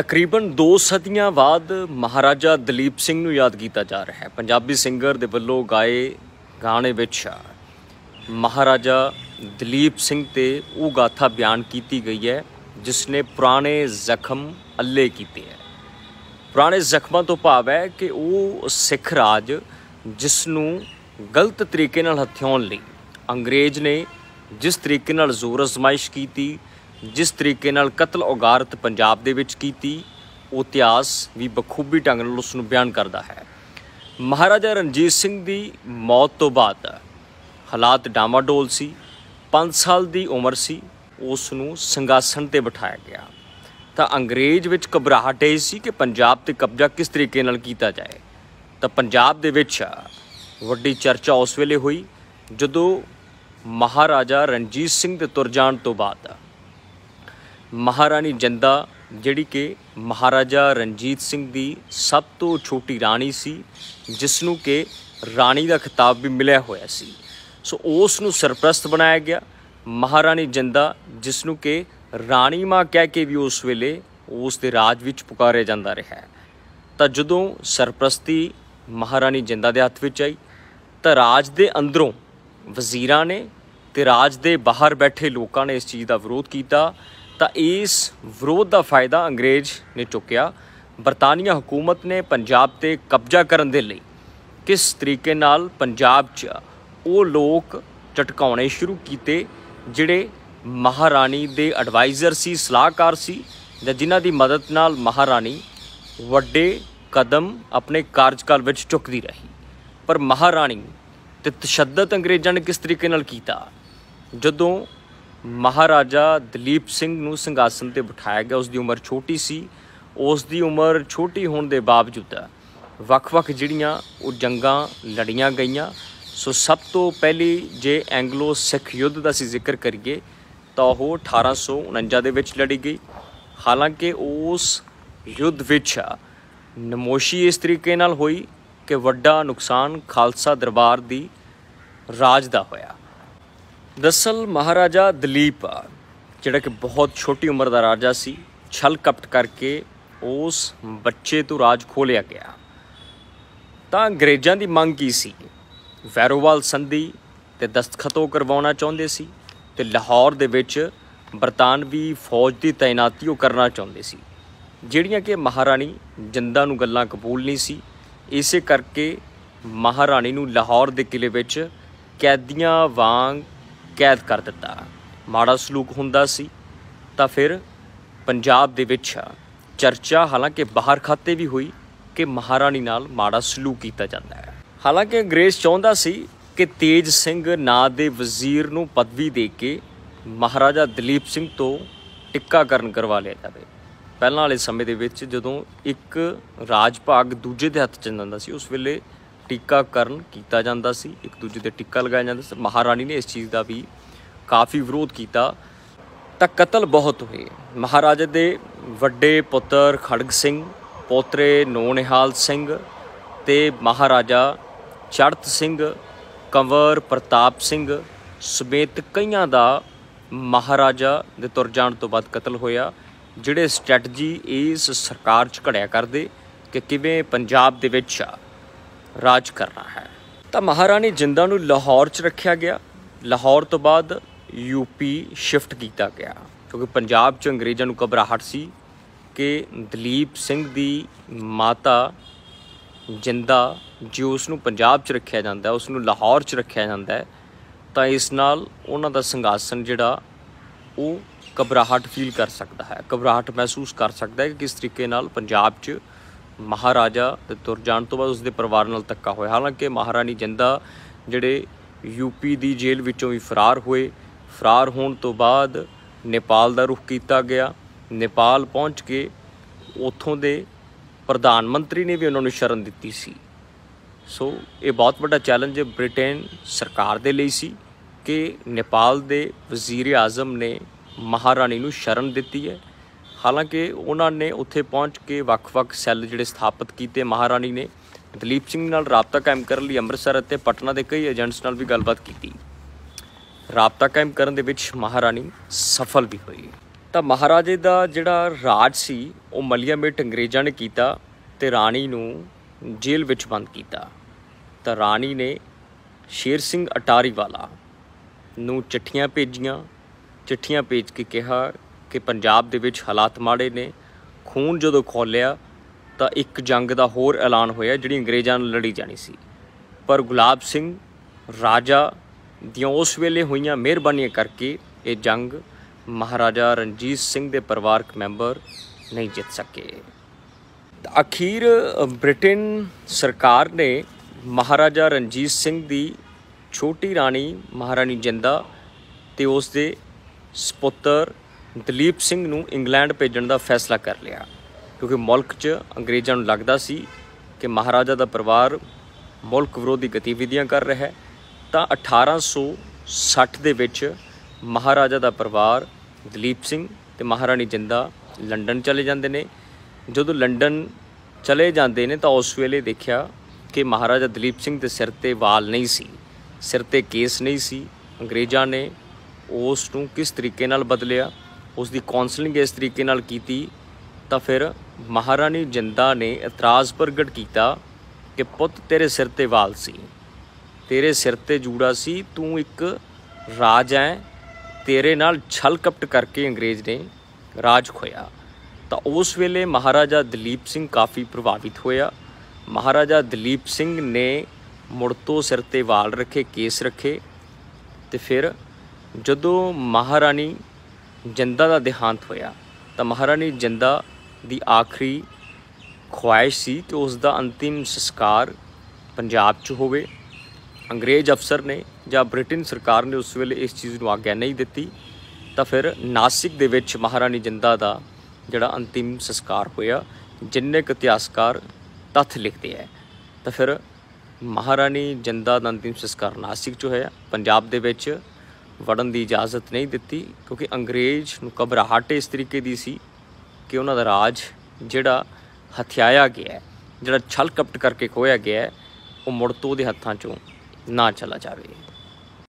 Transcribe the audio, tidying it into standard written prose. तकरीबन 2 सदियां बाद महाराजा दलीप सिंह नूं याद किया जा रहा है। पंजाबी सिंगर दे वल्लों गाए गाने विच महाराजा दलीप सिंह ते वो गाथा बयान की गई है जिसने पुराने जख्म अल्ले किए हैं। पुराने जख्मां तो भाव है कि वो सिख राज जिसनू गलत तरीके नाल हथियाउण लई अंग्रेज ने जिस तरीके नाल जोर आजमाइश की, जिस तरीके नाल कत्ल औगारत पंजाब दे विच कीती, वो इतिहास भी बखूबी ढंग नाल उसनूं बयान करता है। महाराजा रणजीत सिंह दी मौत तो बाद हालात डामाडोल सी। 5 साल दी उम्र सी उसनूं संघासन ते बिठाया गया तो अंग्रेज विच घबराहट यही सी कि पंजाब ते कब्जा किस तरीके नाल कीता जाए। तो पंजाब दे विच वड्डी चर्चा उस वेले हुई जदों महाराजा रणजीत सिंह दे तुर जाण तो बाद महारानी जंदा जिहड़ी कि महाराजा रणजीत सिंह दी सब तो छोटी राणी सी जिसनूं के राणी का खिताब भी मिलिया होया सी, सो उसनूं सरप्रस्त बनाया गया। महारानी जंदा जिसनूं के राणी माँ कह के भी उस वेले उस दे राज विच पुकारिया जांदा रहा। तां जदों सरप्रस्ती महारानी जंदा दे हत्थ विच आई तां राज दे अंदरों वजीरां ने ते राज दे बाहर बैठे लोकां ने इस चीज़ का विरोध किया। तो इस विरोध का फायदा अंग्रेज ने चुकया। बरतानिया हुकूमत ने पंजाब ते कब्जा करन दे लई किस तरीके नाल पंजाब च वो लोग झटकाने शुरू किए जिहड़े महाराणी दे एडवाइज़र सी, सलाहकार सी, जां जिन्हां दी मदद नाल महाराणी वड्डे कदम अपने कार्यकाल विच चुकदी रही। पर महाराणी ते तशद्दद अंग्रेज़ां ने किस तरीके नाल कीता, जदों महाराजा दलीप सिंह नूं संघासन ते बिठाया गया उसकी उम्र छोटी सी। उसकी उम्र छोटी होने के बावजूद वख-वख जिहड़ियां वो जंगां लड़ियां गईयां। सो सब तो पहली जे एंगलो सिख युद्ध का असीं जिक्र करिए तो वह 1849 दे विच लड़ी गई। हालांकि उस युद्ध विच नमोशी इस तरीके नाल होई कि वड्डा नुकसान खालसा दरबार दी राज दा होया। दरअसल महाराजा दलीप जिहड़ा कि बहुत छोटी उम्र का राजा सी, छल कपट करके उस बच्चे तो राज खो लिया गया। तो अंग्रेज़ों की मांग की सी, वैरोवाल संधि ते दस्तखतों करवाना चाहते सी ते लाहौर दे विच बरतानवी फौज की तैनाती करना चाहते सी, जिहड़ियां कि महारानी जंदा नूं गल्लां कबूल नहीं सी। इसे करके महाराणी नूं लाहौर दे किले विच कैदियां वांग कैद कर दिता। माड़ा सलूक हुंदा सी तां फिर पंजाब दे विच चर्चा हालांकि बाहर खाते भी हुई कि महाराणी नाल माड़ा सलूक किया जाता है। हालांकि अंग्रेज चाहता सी कि तेज सिंह नां दे वजीर नूं पदवी दे के महाराजा दलीप सिंह तो टिक्काकरण करवा लिया जाए। पहलां वाले समय दे विच जदों एक राज भाग दूजे दे हत्थ चंदा सी उस वेले टीकाकरण किया जाता सी, एक दूजे के टिक्का लगाया जाता सी। महाराणी ने इस चीज़ का भी काफ़ी विरोध किया। तो कतल बहुत हुए। महाराजा दे वड्डे पुत्र खड़ग सिंह, पोतरे नोनिहाल सिंह ते महाराजा चढ़त सिंह, कंवर प्रताप सिंह समेत कईयां दा महाराजा दे तुर जाण तो बाद कतल होया, जिहड़े स्ट्रैटजी इस सरकार च घड़िया करदे कि किवें पंजाब दे विच राज करना है। तो महाराणी जिंदा नूं लाहौर च रखिया गया। लाहौर तो बाद यूपी शिफ्ट किया गया क्योंकि पंजाब च अंग्रेज़ों नूं घबराहट सी कि दलीप सिंह दी माता जिंदा जी उसनूं पंजाब च रखिया जाता, उसनूं लाहौर च रखिया जाता है, तो इस नाल उन्हां दा संघासन जिहड़ा वो घबराहट फील कर सकता है, घबराहट महसूस कर सकता है कि किस तरीके नाल पंजाब च महाराजा ते तुर जाण तो बाद उसके परिवार नाल धक्का होया। हालांकि महाराणी जिंदा जिहड़े यूपी की जेल विचों भी फरार हुए। फरार होने तो बाद नेपाल का रुख किया गया। नेपाल पहुँच के उत्थों के प्रधानमंत्री ने भी उन्होंने शरण दी सी। सो ये बहुत बड़ा चैलेंज ब्रिटेन सरकार दे लई सी कि नेपाल के वजीर आज़म ने महाराणी नूं शरण दी है। हालांकि उन्होंने उत्थे पहुँच के वख-वख सैल जिहड़े स्थापित किए। महाराणी ने दलीप सिंह नाल राबता कायम करने लिए अमृतसर ते पटना के कई एजेंट्स नाल भी गलबात की। राबता कायम करने दे विच महाराणी सफल भी हुई। तो महाराजे का जिहड़ा राज सी वो मलियामेट अंग्रेज़ों ने किया तो राणी नूं जेल विच बंद किया। तो राणी ने शेर सिंह अटारी वाला नूं चिट्ठियाँ भेजियाँ। चिट्ठियाँ भेज के कहा कि पंजाब दे विच हालात माड़े ने, खून जदों खोलिया तो एक जंग का होर ऐलान होया जिहड़ी अंग्रेज़ों नाल लड़ी जानी सी। पर गुलाब सिंह राजा दियां उस वेले होईयां मेहरबानियां करके ये जंग महाराजा रणजीत सिंह के परिवारक मैंबर नहीं जित सके। अखीर ब्रिटेन सरकार ने महाराजा रणजीत सिंह की छोटी राणी महारानी जंदा ते उसके सपुत्र दलीप सिंह नूं इंग्लैंड भेजण का फैसला कर लिया, क्योंकि मुल्क च अंग्रेज़ों नूं लगदा सी कि महाराजा का परिवार मुल्क विरोधी गतिविधियां कर रहा है। तो 1860 दे विच महाराजा का परिवार दलीप सिंह ते महाराणी जिंदा लंडन चले जाते हैं। जदों लंडन चले जाते हैं तो उस वेले देखिया कि महाराजा दलीप सिंह के सिर ते वाल नहीं सी, सिर ते केस नहीं सी। अंग्रेज़ों ने उस नूं किस तरीके नाल बदलिया, उसकी कौंसलिंग इस तरीके नाल कीती। तो फिर महाराणी जिंदा ने इतराज़ प्रगट किया कि पुत तेरे सिर ते वाल सी, तेरे सिर ते जूड़ा सी, तू एक राज है, तेरे नाल छल कपट करके अंग्रेज़ ने राज खोया। तो उस वेले महाराजा दलीप सिंह काफ़ी प्रभावित होया। महाराजा दलीप सिंह ने मुड़ तो सिर ते वाल रखे, केस रखे। तो फिर जदों महारानी जंदा का देहांत होया तो महारानी जंदा दी आखिरी ख्वाहिश सी कि उसका अंतिम संस्कार पंजाब च होवे। अंग्रेज़ अफसर ने या ब्रिटेन सरकार ने उस वेले इस चीज़ को आग्ञा नहीं दी। तो फिर नासिक दे विच महारानी जंदा का जिहड़ा अंतिम संस्कार होया, जिन्ने क इतिहासकार तथ्य लिखते हैं। तो फिर महारानी जंदा का अंतिम संस्कार नासिक च होया। पंजाब दे विच वड़न की इजाज़त नहीं दी, क्योंकि अंग्रेज़ नूं घबराहट इस तरीके की सी कि उन्हां दा राज जिहड़ा हथियाया गया है, जिहड़ा छल कपट करके खोया गया है, वो मुड़ तो उहदे हत्थां चों ना चला जावे।